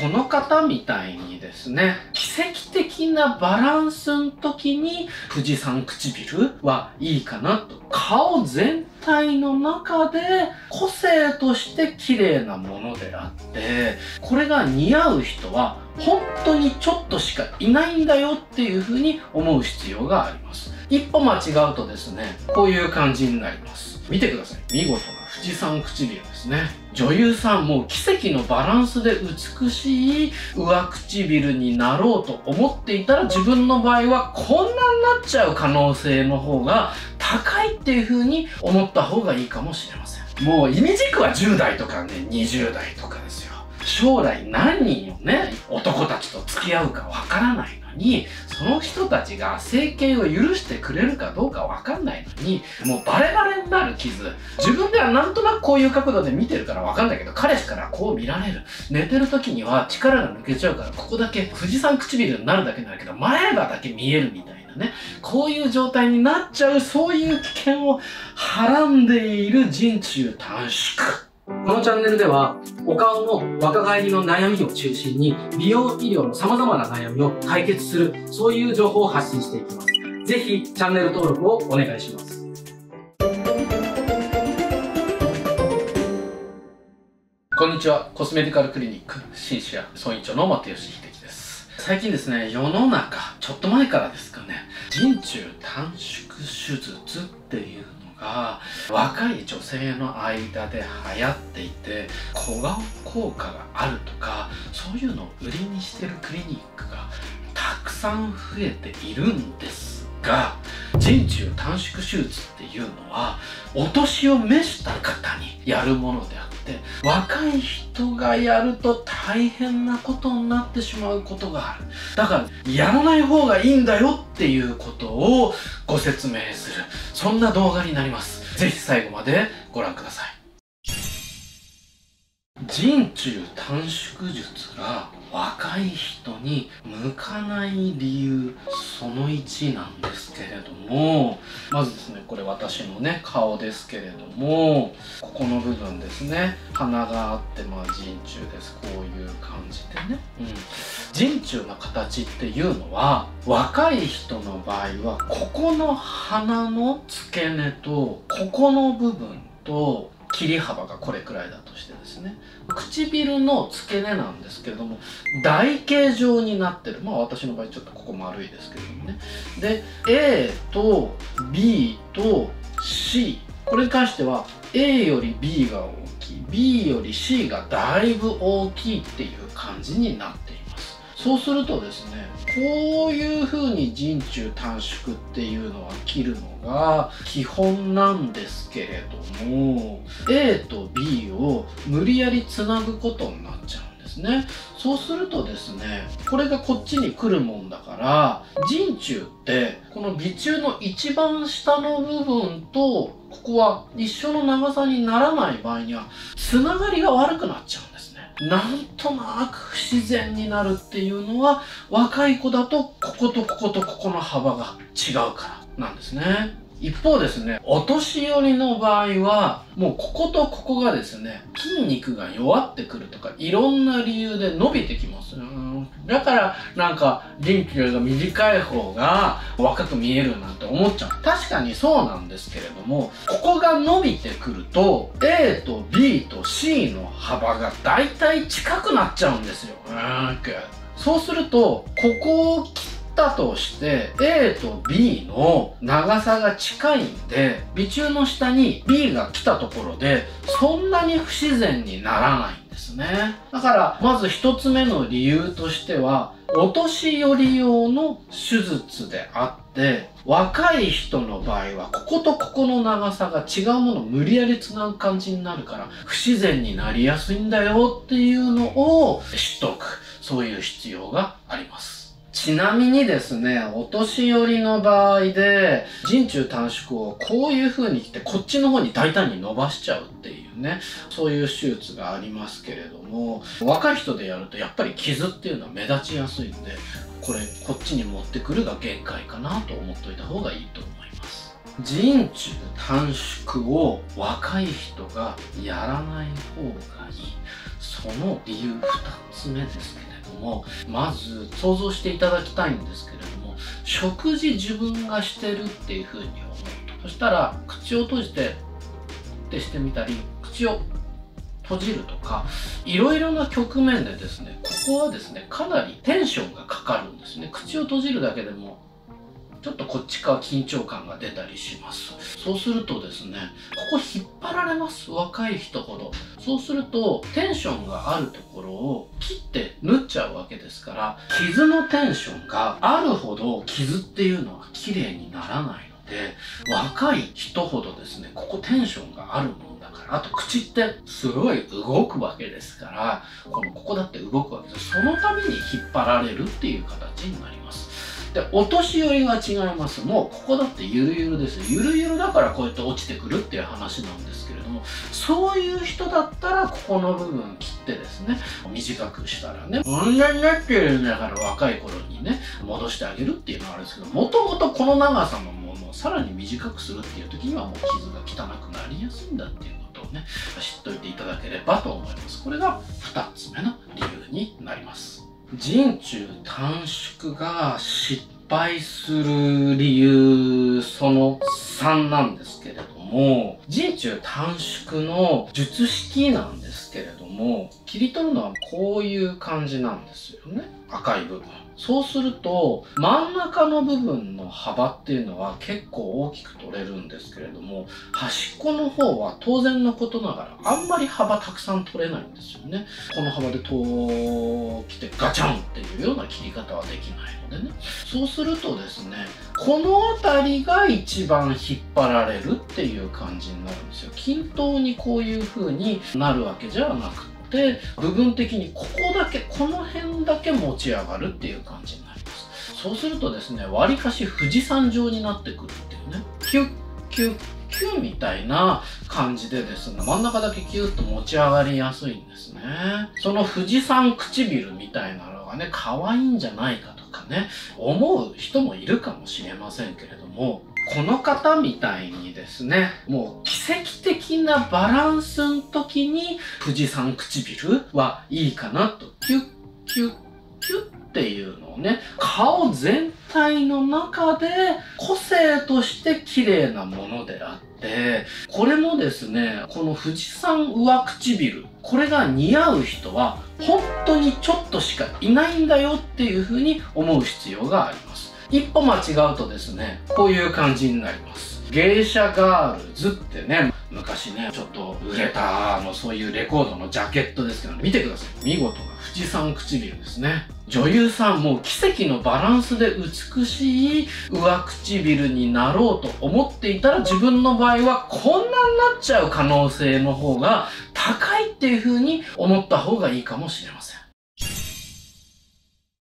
この方みたいにですね、奇跡的なバランスの時に富士山唇はいいかなと。顔全体の中で個性として綺麗なものであって、これが似合う人は本当にちょっとしかいないんだよっていうふうに思う必要があります。一歩間違うとですね、こういう感じになります。見てください。見事な富士山唇ですね。女優さんも奇跡のバランスで美しい上唇になろうと思っていたら、自分の場合はこんなになっちゃう可能性の方が高いっていう風に思った方がいいかもしれません。もうイメージ軸は10代とかね、20代とかですよ。将来何人をね、男たちと付き合うかわからないのに、その人たちが整形を許してくれるかどうかわかんないのに、もうバレバレになる傷。自分ではなんとなくこういう角度で見てるからわかんないけど、彼氏からこう見られる。寝てる時には力が抜けちゃうから、ここだけ富士山唇になるだけなんだけど、前歯だけ見えるみたいなね、こういう状態になっちゃう、そういう危険をはらんでいる人中短縮。このチャンネルでは、お顔の若返りの悩みを中心に、美容医療の様々な悩みを解決する、そういう情報を発信していきます。ぜひチャンネル登録をお願いします。こんにちは。コスメディカルクリニックシンシア総院長の又吉秀樹です。最近ですね、世の中、ちょっと前からですかね、人中短縮手術っていうのが若い女性の間で流行っていて、小顔効果があるとか、そういうのを売りにしてるクリニックがたくさん増えているんですが、人中短縮手術っていうのはお年を召した方にやるものであって、若い人がやると大変なことになってしまうことがある。だからやらない方がいいんだよっていうことをご説明する、そんな動画になります。ぜひ最後までご覧ください。人中短縮術が若い人に向かない理由、その1なんですけれども、まずですね、これ私のね、顔ですけれども、ここの部分ですね、鼻があって、まあ人中です。こういう感じでね、人中の形っていうのは、若い人の場合はここの鼻の付け根とここの部分と切り幅がこれくらいだとしてですね、唇の付け根なんですけれども、台形状になってる。まあ私の場合ちょっとここ丸いですけれどもね。で、A と B と C、 これに関しては A より B が大きい、 B より C がだいぶ大きいっていう感じになっています。そうするとですね、こういう風に人中短縮っていうのは切るのが基本なんですけれども、 A と B を無理やりつなぐことになっちゃうんですね。そうするとですね、これがこっちに来るもんだから、人中ってこの鼻中の一番下の部分とここは一緒の長さにならない場合には、つながりが悪くなっちゃうんです。なんとなく不自然になるっていうのは、若い子だとこことこことここの幅が違うからなんですね。一方ですね、お年寄りの場合はもうこことここがですね、筋肉が弱ってくるとか、いろんな理由で伸びてきます。だからなんか人中が短い方が若く見えるなんて思っちゃう。確かにそうなんですけれども、ここが伸びてくると A と B と C の幅がだいたい近くなっちゃうんですよ。そうするとここを切だとして A と B の長さが近いんで、鼻中の下に B が来たところでそんなに不自然にならないんですね。だからまず1つ目の理由としては、お年寄り用の手術であって、若い人の場合はこことここの長さが違うものを無理やりつなぐ感じになるから、不自然になりやすいんだよっていうのを知っておく、そういう必要があります。ちなみにですね、お年寄りの場合で、人中短縮をこういう風に来て、こっちの方に大胆に伸ばしちゃうっていうね、そういう手術がありますけれども、若い人でやるとやっぱり傷っていうのは目立ちやすいんで、これ、こっちに持ってくるが限界かなと思っといた方がいいと思います。人中短縮を若い人がやらない方がいい。その理由2つ目ですけれども、まず想像していただきたいんですけれども、食事自分がしてるっていうふうに思うと、そしたら口を閉じてってしてみたり、口を閉じるとか、いろいろな局面でですね、ここはですねかなりテンションがかかるんですね。口を閉じるだけでもちょっとこっちから緊張感が出たりします。そうするとですね、ここ引っ張られます、若い人ほど。そうするとテンションがあるところを切って縫っちゃうわけですから、傷のテンションがあるほど傷っていうのは綺麗にならないので、若い人ほどですね、ここテンションがあるもんだから、あと口ってすごい動くわけですから、ここだって動くわけです。そのために引っ張られるっていう形になります。で、お年寄りが違います。もうここだってゆるゆるです。ゆるゆるだからこうやって落ちてくるっていう話なんですけれども、そういう人だったらここの部分切ってですね、短くしたらね、こんなになってるんだから若い頃にね、戻してあげるっていうのはあるんですけど、もともとこの長さのものをさらに短くするっていう時にはもう傷が汚くなりやすいんだっていうことをね、知っといていただければと思います。これが2つ目の理由になります。人中短縮が失敗する理由その3なんですけれども、人中短縮の術式なんですけれども、切り取るのはこういう感じなんですよね、赤い部分。そうすると真ん中の部分の幅っていうのは結構大きく取れるんですけれども、端っこの方は当然のことながらあんまり幅たくさん取れないんですよね。この幅でこう来てガチャンっていうような切り方はできないのでね。そうするとですね、この辺りが一番引っ張られるっていう感じになるんですよ。均等にこういう風になるわけじゃなくて、で部分的にここだけ、この辺だけ持ち上がるっていう感じになります。そうするとですね、わりかし富士山状になってくるっていうね、キュッキュッキュッみたいな感じでですね、真ん中だけキュッと持ち上がりやすいんですね。その富士山唇みたいなのがね、可愛いんじゃないかとかね、思う人もいるかもしれませんけれども、この方みたいにですね、もう奇跡的なバランスの時に富士山唇はいいかなと、キュッキュッキュッっていうのをね、顔全体の中で個性として綺麗なものであって、これもですね、この富士山上唇、これが似合う人は本当にちょっとしかいないんだよっていうふうに思う必要があります。一歩間違うとですね、こういう感じになります。芸者ガールズってね、昔ねちょっと売れたそういうレコードのジャケットですけど、ね、見てください。見事な富士山唇ですね。女優さんも奇跡のバランスで美しい上唇になろうと思っていたら、自分の場合はこんなになっちゃう可能性の方が高いっていう風に思った方がいいかもしれません。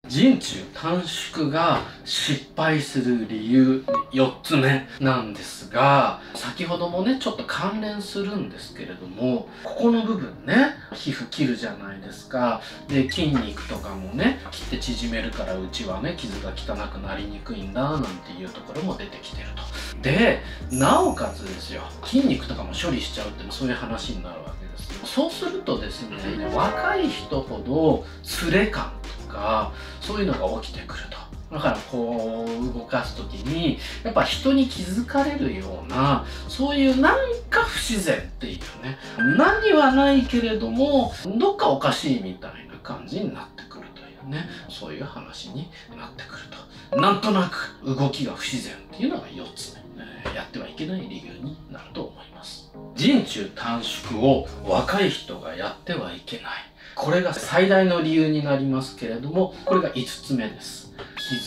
人中短縮が失敗する理由4つ目なんですが、先ほどもねちょっと関連するんですけれども、ここの部分ね、皮膚切るじゃないですか。で、筋肉とかもね切って縮めるから、うちはね傷が汚くなりにくいんだなんていうところも出てきてると。でなおかつですよ、筋肉とかも処理しちゃうってそういう話になるわけです。そうするとですね、若い人ほどつれ感とかそういうのが起きてくると。だからこう動かす時にやっぱ人に気づかれるような、そういうなんか不自然っていうね、何はないけれどもどっかおかしいみたいな感じになってくるというね、そういう話になってくると。なんとなく動きが不自然っていうのが4つ目、やってはいけない理由になると思います。人中短縮を若い人がやってはいけない、これが最大の理由になりますけれども、これが5つ目です。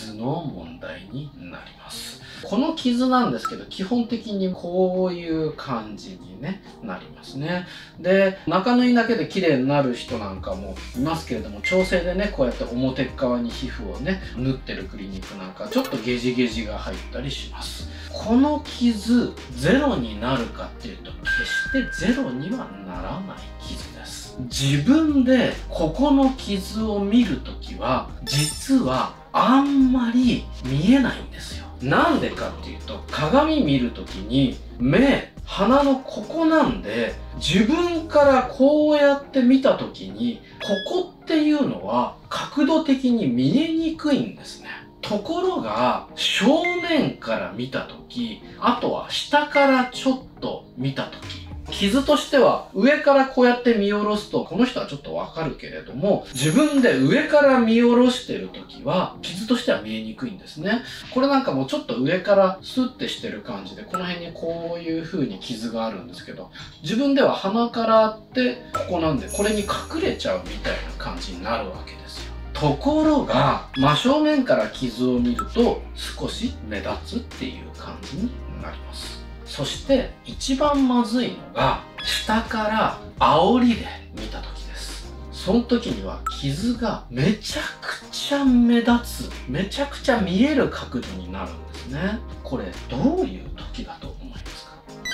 傷の問題になります。この傷なんですけど、基本的にこういう感じに、ね、なりますね。で中縫いだけで綺麗になる人なんかもいますけれども、調整でねこうやって表側に皮膚をね縫ってるクリニックなんか、ちょっとゲジゲジが入ったりします。この傷ゼロになるかっていうと、決してゼロにはならない傷です。自分でここの傷を見るときは、実はあんまり見えないんですよ。なんでかっていうと、鏡見るときに目、鼻のここなんで、自分からこうやって見たときに、ここっていうのは角度的に見えにくいんですね。ところが正面から見た時、あとは下からちょっと見た時、傷としては上からこうやって見下ろすとこの人はちょっとわかるけれども、自分で上から見下ろしてる時は傷としては見えにくいんですね。これなんかもうちょっと上からスッてしてる感じで、この辺にこういう風に傷があるんですけど、自分では鼻からあってここなんで、これに隠れちゃうみたいな感じになるわけですよ。ところが真正面から傷を見ると少し目立つっていう感じになります。そして一番まずいのが下から煽りで見た時です。その時には傷がめちゃくちゃ目立つ、めちゃくちゃ見える角度になるんですね。これどういう時だと思いますか？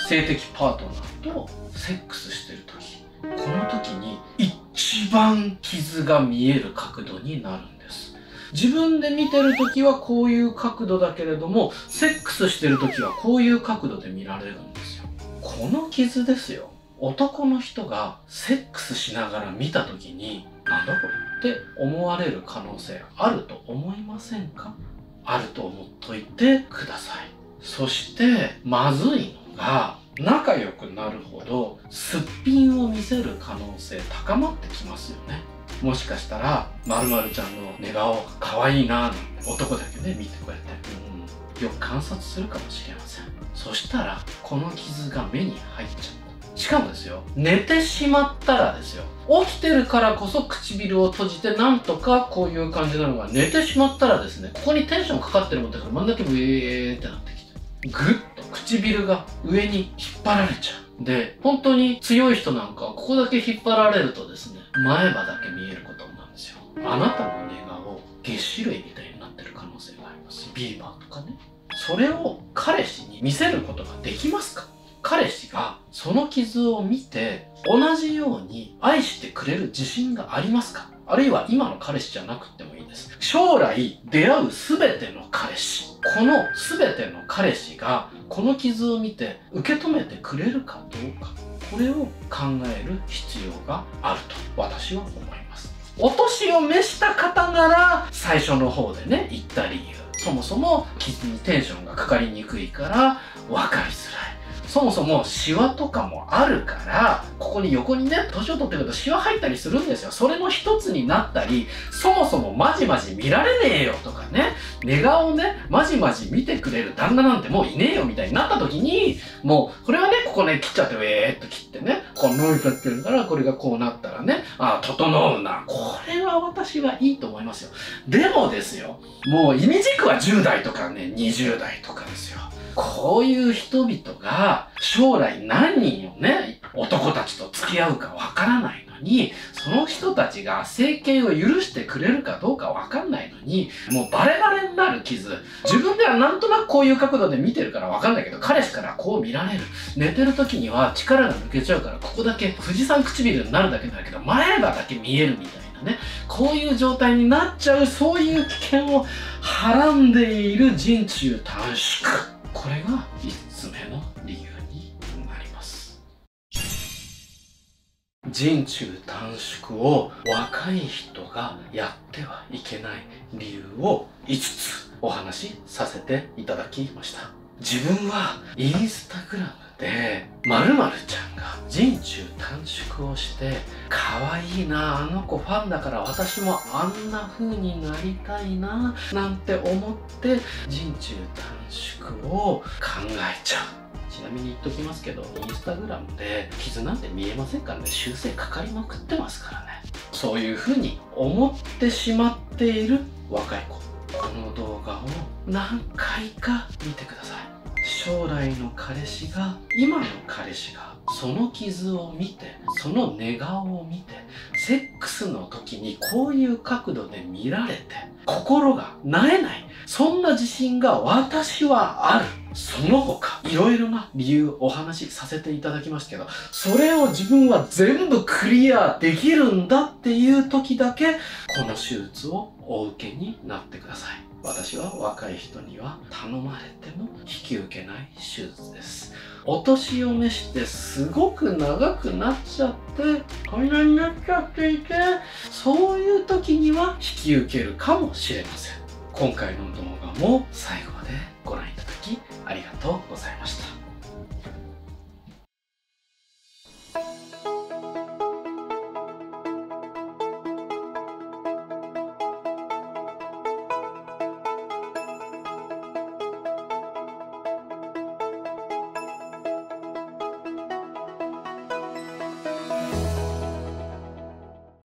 性的パートナーとセックスしてる時、この時に一番傷が見える角度になるんです。自分で見てる時はこういう角度だけれども、セックスしてる時はこういう角度で見られるんですよ。この傷ですよ。男の人がセックスしながら見た時に、なんだこれって思われる可能性あると思いませんか？あると思っといてください。そして、まずいのが、仲良くなるほどすっぴんを見せる可能性高まってきますよね。もしかしたら〇〇ちゃんの寝顔可愛いなーなんて男だけで見てくれて、よく観察するかもしれません。そしたらこの傷が目に入っちゃった。しかもですよ、寝てしまったらですよ、起きてるからこそ唇を閉じてなんとかこういう感じなのが、寝てしまったらですね、ここにテンションかかってるもんだから真ん中ブエーってなってきて、グッと唇が上に引っ張られちゃう。で、本当に強い人なんかはここだけ引っ張られるとですね、前歯だけ見えることなんですよ。あなたの寝顔、げっ歯類みたいになってる可能性があります。ビーバーとかね。それを彼氏に見せることができますか？彼氏がその傷を見て、同じように愛してくれる自信がありますか？あるいは今の彼氏じゃなくてもいいです。将来出会うすべての彼氏。この全ての彼氏がこの傷を見て受け止めてくれるかどうか、これを考える必要があると私は思います。お年を召した方なら最初の方でね言った理由、そもそも傷にテンションがかかりにくいから分かりづらい、そもそもシワとかもあるから、ここに横にね、年を取ってくるとシワ入ったりするんですよ。それの一つになったり、そもそもまじまじ見られねえよとかね、寝顔をねまじまじ見てくれる旦那なんてもういねえよみたいになった時に、もうこれはね、ここね切っちゃって、ウェーっと切ってね、こう伸びちゃってるから、これがこうなったらね、ああ整うな、これは私はいいと思いますよ。でもですよ、もう意味軸は10代とかね20代とかですよ。こういう人々が将来何人をね、男たちと付き合うかわからないのに、その人たちが整形を許してくれるかどうかわかんないのに、もうバレバレになる傷。自分ではなんとなくこういう角度で見てるからわかんないけど、彼氏からこう見られる。寝てる時には力が抜けちゃうから、ここだけ富士山唇になるだけだけど、前歯だけ見えるみたいな。ね、こういう状態になっちゃう、そういう危険をはらんでいる人中短縮、これが5つ目の理由になります。人中短縮を若い人がやってはいけない理由を5つお話しさせていただきました。自分はインスタグラムで〇〇ちゃんが人中短縮をして、可愛いな、あの子ファンだから私もあんな風になりたいななんて思って人中短縮を考えちゃう。ちなみに言っときますけど、インスタグラムで傷なんて見えませんからね、修正かかりまくってますからね。そういう風に思ってしまっている若い子、この動画を何回か見てください。将来の彼氏が、今の彼氏がその傷を見て、その寝顔を見て、セックスの時にこういう角度で見られて、心が慣れない、そんな自信が私はある。その他、いろいろな理由お話しさせていただきましたけど、それを自分は全部クリアできるんだっていう時だけ、この手術をお受けになってください。私は若い人には頼まれても引き受けない手術です。お年を召してすごく長くなっちゃって、こんなになっちゃっていて、そういう時には引き受けるかもしれません。今回の動画も最後までご覧いただきありがとうございました。